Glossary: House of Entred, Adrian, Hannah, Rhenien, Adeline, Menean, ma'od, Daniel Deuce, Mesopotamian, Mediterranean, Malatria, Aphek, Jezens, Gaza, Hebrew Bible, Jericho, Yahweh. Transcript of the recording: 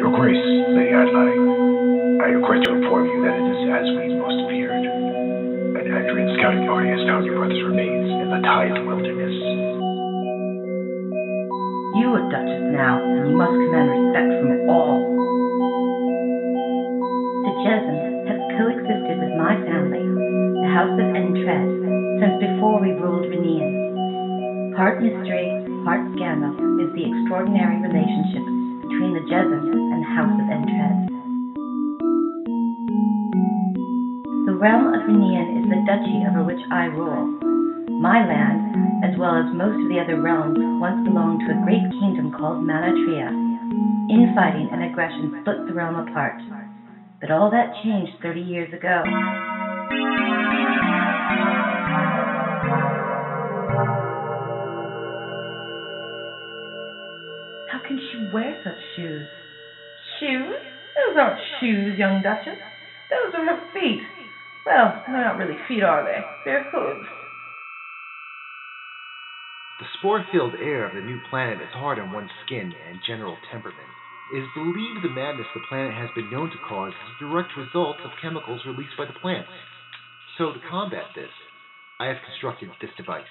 Your Grace, Lady Adeline, I regret to inform you that it is as we most feared. An Adrian scouting party has found your brother's remains in the Tide Wilderness. You are Duchess now, and you must command respect from all. The Jezens have coexisted with my family, the House of Entred, since before we ruled Rhenien. Part mystery, part scandal is the extraordinary relationship between the Jezens and the House of Entred. The realm of Menean is the duchy over which I rule. My land, as well as most of the other realms, once belonged to a great kingdom called Malatria. Infighting and aggression split the realm apart. But all that changed 30 years ago. How can she wear such shoes? Shoes? Those aren't shoes, young Duchess. Those are her feet. Well, they're not really feet, are they? They're hooves. The spore-filled air of the new planet is hard on one's skin and general temperament. It is believed the madness the planet has been known to cause is a direct result of chemicals released by the plants. So to combat this, I have constructed this device.